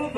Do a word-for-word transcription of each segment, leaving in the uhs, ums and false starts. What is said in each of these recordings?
Oh,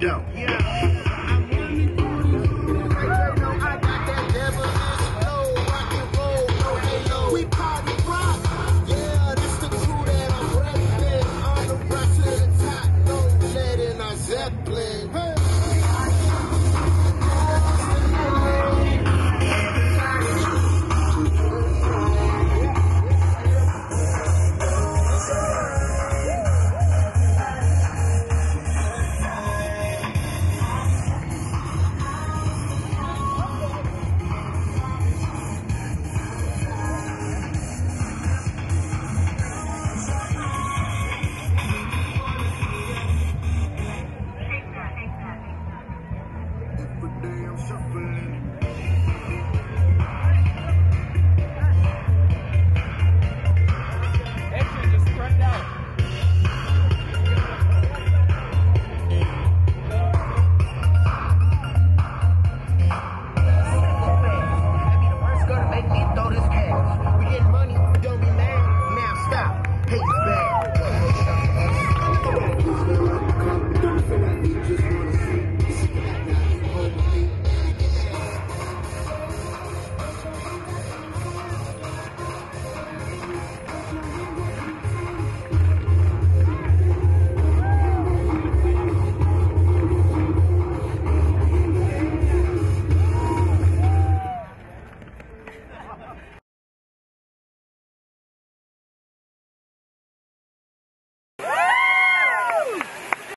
dope. Yeah. Hey.